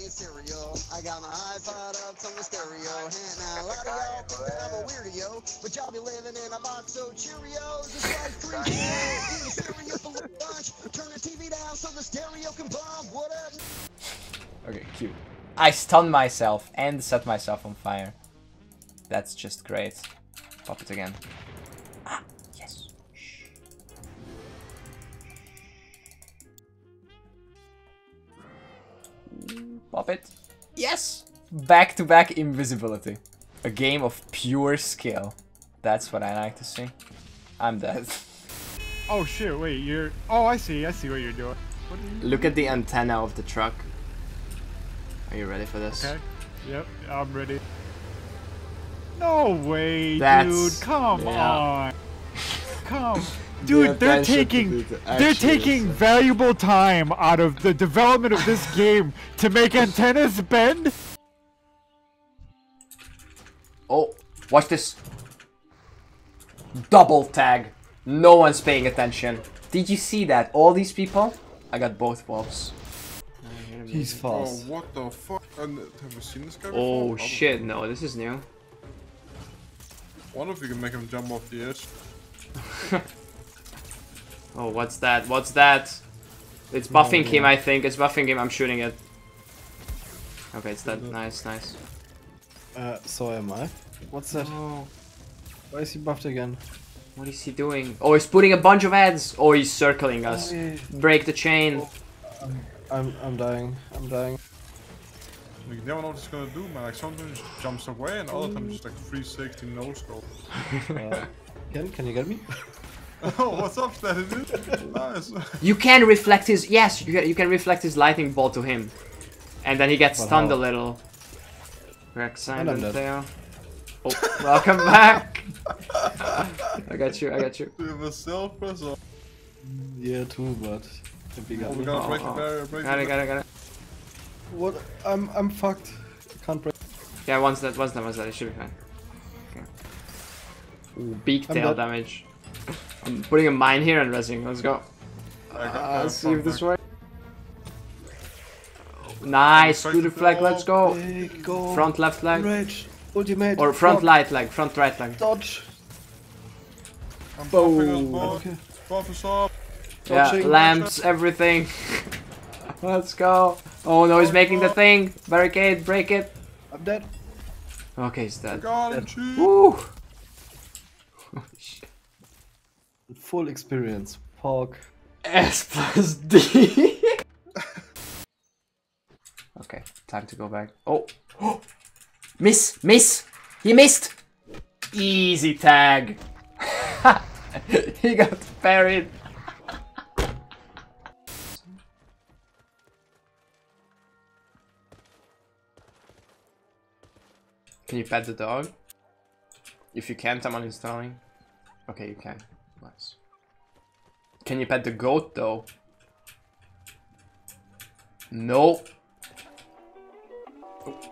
me cereal. I got my iPod up to the stereo. And a lot of y'all think that I'm a weirdo, but y'all be living in a box of Cheerios. It's like free cereal for lunch. Turn the TV down so the stereo can bomb. What up? Okay, cute. I stunned myself and set myself on fire. That's just great. Pop it again. Ah, yes. Shh. Pop it. Yes! Back-to-back invisibility. A game of pure skill. That's what I like to see. I'm dead. Oh shit, wait, you're... Oh, I see what you're doing. What are you doing? Look at the antenna of the truck. Are you ready for this? Okay. Yep, I'm ready. No way, dude! Come on! Come, dude! They're taking valuable time out of the development of this game to make antennas bend. Oh, watch this! Double tag. No one's paying attention. Did you see that? All these people. I got both balls. He's false. Oh, what the fuck? Have you seen this guy before? Oh shit! No, this is new. I wonder if you can make him jump off the edge. Oh, what's that? What's that? It's buffing him, I think. It's buffing him. I'm shooting it. Okay, it's that. Nice, nice. So am I. What's that? Oh. Why is he buffed again? What is he doing? Oh, he's putting a bunch of ads. Oh, he's circling us. Oh, yeah. Break the chain. Oh, I'm dying. I'm dying. You never know what it's gonna do, man. Like sometimes it jumps away and all the time just like 360 no scope. Can you get me? Oh, what's up, Stan? Nice. You can reflect his you can reflect his lightning bolt to him. And then he gets stunned a little. Rexine and Theo. Oh, welcome back! I got you. Do you have a self press on? Yeah too, but we're gonna break the barrier, break the barrier. Got it. What? I'm fucked. I can't break. Yeah, once that, it should be fine. Okay. Ooh, big tail damage. I'm putting a mine here and resing. Let's go. Let's see if this works. Nice, good flag, let's go. Go. Front left leg. Rage. Ultimate. Or front light leg, front right leg. Dodge. I'm buffing us, buff us up. Yeah, lamps, everything. Let's go. Oh no, he's making the thing! Barricade, break it! I'm dead. Okay, he's dead. Woo! Oh, shit. Full experience, Pork. S+D! Okay, time to go back. Oh! Miss! Miss! He missed! Easy tag! He got buried! Can you pet the dog? If you can't, I'm uninstalling. Okay, you can. Nice. Can you pet the goat though? No. Oh.